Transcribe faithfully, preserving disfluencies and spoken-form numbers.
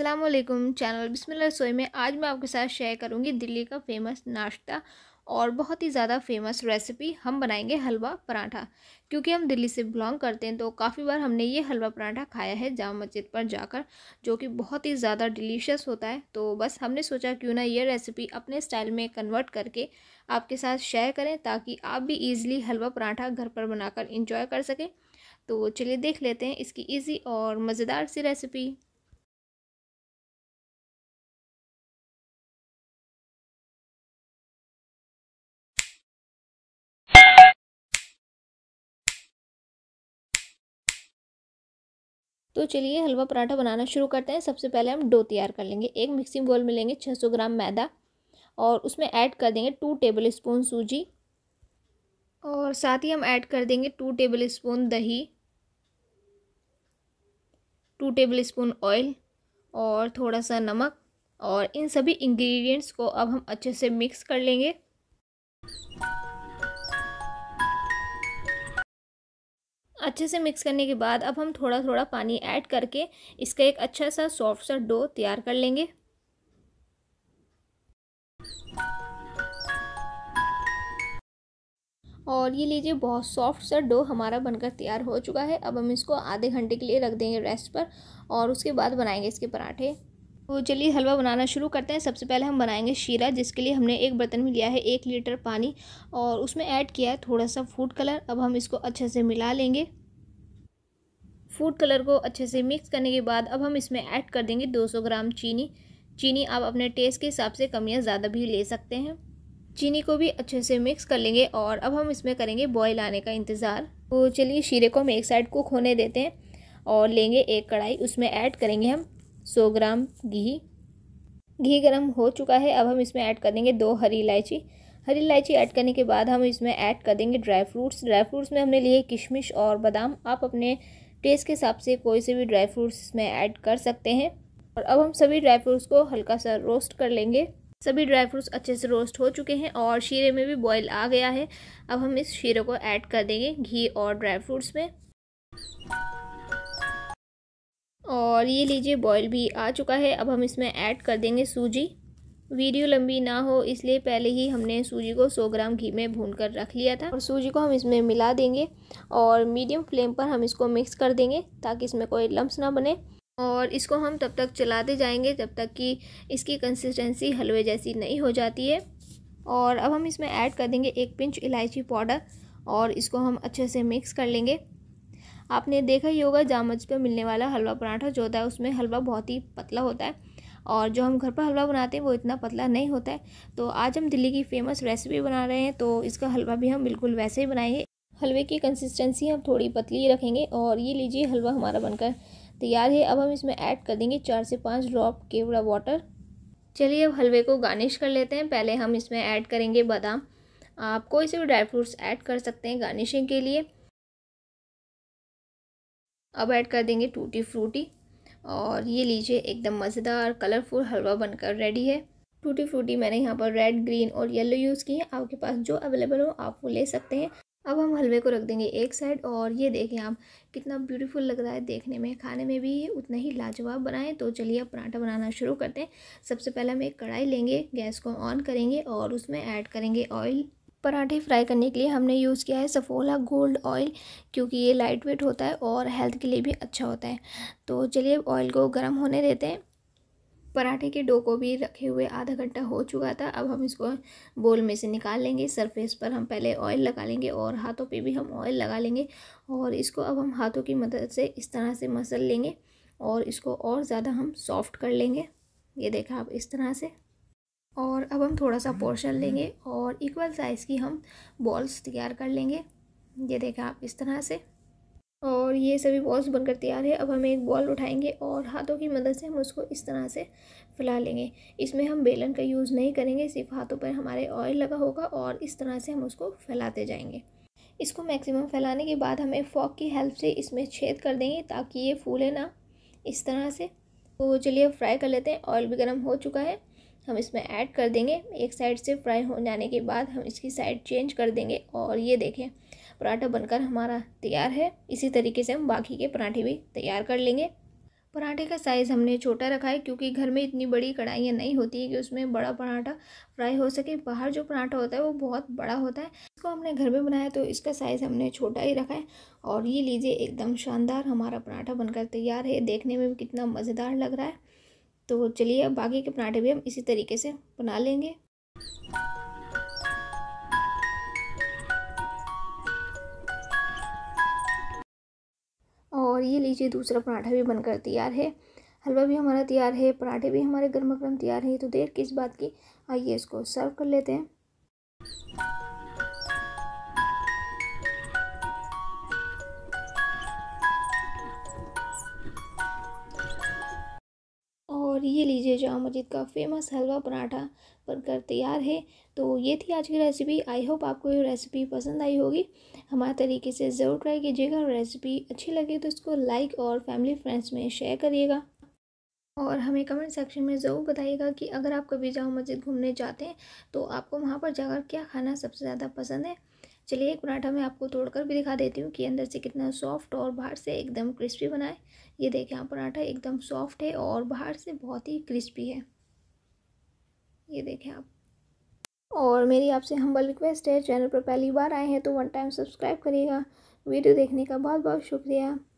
अस्सलाम वालेकुम। चैनल बिस्मिल्लाह रसोई में आज मैं आपके साथ शेयर करूंगी दिल्ली का फेमस नाश्ता और बहुत ही ज़्यादा फेमस रेसिपी। हम बनाएंगे हलवा पराठा। क्योंकि हम दिल्ली से बिलोंग करते हैं तो काफ़ी बार हमने ये हलवा पराठा खाया है जामा मस्जिद पर जाकर, जो कि बहुत ही ज़्यादा डिलीशियस होता है। तो बस हमने सोचा क्यों ना ये रेसिपी अपने स्टाइल में कन्वर्ट करके आपके साथ शेयर करें ताकि आप भी ईज़िली हलवा पराठा घर पर बनाकर इंजॉय कर सकें। तो चलिए देख लेते हैं इसकी ईजी और मज़ेदार सी रेसिपी। तो चलिए हलवा पराठा बनाना शुरू करते हैं। सबसे पहले हम डो तैयार कर लेंगे। एक मिक्सिंग बाउल में लेंगे छह सौ ग्राम मैदा और उसमें ऐड कर देंगे टू टेबलस्पून सूजी और साथ ही हम ऐड कर देंगे टू टेबलस्पून दही, टू टेबलस्पून ऑयल और थोड़ा सा नमक। और इन सभी इंग्रेडिएंट्स को अब हम अच्छे से मिक्स कर लेंगे। अच्छे से मिक्स करने के बाद अब हम थोड़ा थोड़ा पानी ऐड करके इसका एक अच्छा सा सॉफ्ट सा डो तैयार कर लेंगे। और ये लीजिए, बहुत सॉफ्ट सा डो हमारा बनकर तैयार हो चुका है। अब हम इसको आधे घंटे के लिए रख देंगे रेस्ट पर और उसके बाद बनाएंगे इसके पराठे। तो चलिए हलवा बनाना शुरू करते हैं। सबसे पहले हम बनाएंगे शीरा, जिसके लिए हमने एक बर्तन में लिया है एक लीटर पानी और उसमें ऐड किया है थोड़ा सा फूड कलर। अब हम इसको अच्छे से मिला लेंगे। फूड कलर को अच्छे से मिक्स करने के बाद अब हम इसमें ऐड कर देंगे दो सौ ग्राम चीनी। चीनी आप अपने टेस्ट के हिसाब से कम या ज़्यादा भी ले सकते हैं। चीनी को भी अच्छे से मिक्स कर लेंगे और अब हम इसमें करेंगे बॉयल आने का इंतज़ार। तो चलिए शीरे को हम एक साइड कुक होने देते हैं और लेंगे एक कढ़ाई। उसमें ऐड करेंगे हम सौ ग्राम घी। घी गरम हो चुका है। अब हम इसमें ऐड कर देंगे दो हरी इलायची। हरी इलायची ऐड करने के बाद हम इसमें ऐड कर देंगे ड्राई फ्रूट्स। ड्राई फ्रूट्स में हमने लिए किशमिश और बादाम। आप अपने टेस्ट के हिसाब से कोई से भी ड्राई फ्रूट्स इसमें ऐड कर सकते हैं। और अब हम सभी ड्राई फ्रूट्स को हल्का सा रोस्ट कर लेंगे। सभी ड्राई फ्रूट्स अच्छे से रोस्ट हो चुके हैं और शीरे में भी बॉयल आ गया है। अब हम इस शीरे को ऐड कर देंगे घी और ड्राई फ्रूट्स में। और ये लीजिए बॉयल भी आ चुका है। अब हम इसमें ऐड कर देंगे सूजी। वीडियो लंबी ना हो इसलिए पहले ही हमने सूजी को सौ ग्राम घी में भून कर रख लिया था। और सूजी को हम इसमें मिला देंगे और मीडियम फ्लेम पर हम इसको मिक्स कर देंगे ताकि इसमें कोई लम्स ना बने। और इसको हम तब तक चलाते जाएंगे जब तक कि इसकी कंसिस्टेंसी हलवे जैसी नहीं हो जाती है। और अब हम इसमें ऐड कर देंगे एक पिंच इलायची पाउडर और इसको हम अच्छे से मिक्स कर लेंगे। आपने देखा ही होगा जामा मस्जिद पर मिलने वाला हलवा पराठा जो होता है उसमें हलवा बहुत ही पतला होता है और जो हम घर पर हलवा बनाते हैं वो इतना पतला नहीं होता है। तो आज हम दिल्ली की फेमस रेसिपी बना रहे हैं तो इसका हलवा भी हम बिल्कुल वैसे ही बनाएंगे। हलवे की कंसिस्टेंसी हम थोड़ी पतली रखेंगे। और ये लीजिए हलवा हमारा बनकर तैयार है। अब हम इसमें ऐड कर देंगे चार से पाँच ड्रॉप केवड़ा वाटर। चलिए अब हलवे को गार्निश कर लेते हैं। पहले हम इसमें ऐड करेंगे बादाम। आप कोई से भी ड्राई फ्रूट्स ऐड कर सकते हैं गार्निशिंग के लिए। अब ऐड कर देंगे टूटी फ्रूटी और ये लीजिए एकदम मज़ेदार कलरफुल हलवा बनकर रेडी है। टूटी फ्रूटी मैंने यहाँ पर रेड, ग्रीन और येलो यूज़ की है। आपके पास जो अवेलेबल हो आप वो ले सकते हैं। अब हम हलवे को रख देंगे एक साइड। और ये देखें आप कितना ब्यूटीफुल लग रहा है देखने में, खाने में भी ये उतना ही लाजवाब बनाएं। तो चलिए अब पराठा बनाना शुरू करते हैं। सबसे पहले हम एक कढ़ाई लेंगे, गैस को ऑन करेंगे और उसमें ऐड करेंगे ऑयल। पराठे फ्राई करने के लिए हमने यूज़ किया है सफोला गोल्ड ऑयल क्योंकि ये लाइट वेट होता है और हेल्थ के लिए भी अच्छा होता है। तो चलिए अब ऑयल को गर्म होने देते हैं। पराठे के डो को भी रखे हुए आधा घंटा हो चुका था। अब हम इसको बोल में से निकाल लेंगे। सरफेस पर हम पहले ऑयल लगा लेंगे और हाथों पे भी हम ऑयल लगा लेंगे। और इसको अब हम हाथों की मदद से इस तरह से मसल लेंगे और इसको और ज़्यादा हम सॉफ्ट कर लेंगे। ये देखा आप इस तरह से। और अब हम थोड़ा सा पोर्शन लेंगे और इक्वल साइज़ की हम बॉल्स तैयार कर लेंगे। ये देखा आप इस तरह से। और ये सभी बॉल्स बनकर तैयार है। अब हम एक बॉल उठाएंगे और हाथों की मदद से हम उसको इस तरह से फैला लेंगे। इसमें हम बेलन का यूज़ नहीं करेंगे, सिर्फ हाथों पर हमारे ऑयल लगा होगा और इस तरह से हम उसको फैलाते जाएंगे। इसको मैक्सिमम फैलाने के बाद हमें फॉक की हेल्प से इसमें छेद कर देंगे ताकि ये फूले ना, इस तरह से। तो चलिए फ्राई कर लेते हैं। ऑयल भी गर्म हो चुका है। हम इसमें ऐड कर देंगे। एक साइड से फ्राई हो जाने के बाद हम इसकी साइड चेंज कर देंगे। और ये देखें पराठा बनकर हमारा तैयार है। इसी तरीके से हम बाकी के पराठे भी तैयार कर लेंगे। पराठे का साइज़ हमने छोटा रखा है क्योंकि घर में इतनी बड़ी कढ़ाइयाँ नहीं होती है कि उसमें बड़ा पराठा फ्राई हो सके। बाहर जो पराठा होता है वो बहुत बड़ा होता है, इसको हमने घर में बनाया तो इसका साइज़ हमने छोटा ही रखा है। और ये लीजिए, एकदम शानदार हमारा पराठा बनकर तैयार है, देखने में भी कितना मज़ेदार लग रहा है। तो चलिए अब बाकी के पराठे भी हम इसी तरीके से बना लेंगे। और ये लीजिए, दूसरा पराठा भी बनकर तैयार है, हलवा भी हमारा तैयार है, पराठे भी हमारे गर्मा गर्म तैयार हैं। तो देर किस बात की, आइए इसको सर्व कर लेते हैं। और ये लीजिए, जामा मस्जिद का फेमस हलवा पराठा बनकर तैयार है। तो ये थी आज की रेसिपी। आई होप आपको ये रेसिपी पसंद आई होगी। हमारे तरीके से ज़रूर ट्राई कीजिएगा। रेसिपी अच्छी लगे तो इसको लाइक और फैमिली फ्रेंड्स में शेयर करिएगा और हमें कमेंट सेक्शन में ज़रूर बताइएगा कि अगर आप कभी जामा मस्जिद घूमने जाते हैं तो आपको वहाँ पर जाकर क्या खाना सबसे ज़्यादा पसंद है। चलिए एक पराठा मैं आपको तोड़कर भी दिखा देती हूँ कि अंदर से कितना सॉफ्ट और बाहर से एकदम क्रिस्पी बना है। ये देखिए, यहाँ पराठा एकदम सॉफ्ट है और बाहर से बहुत ही क्रिस्पी है, ये देखें आप। और मेरी आपसे हम्बल रिक्वेस्ट है, चैनल पर पहली बार आए हैं तो वन टाइम सब्सक्राइब करिएगा। वीडियो देखने का बहुत बहुत शुक्रिया।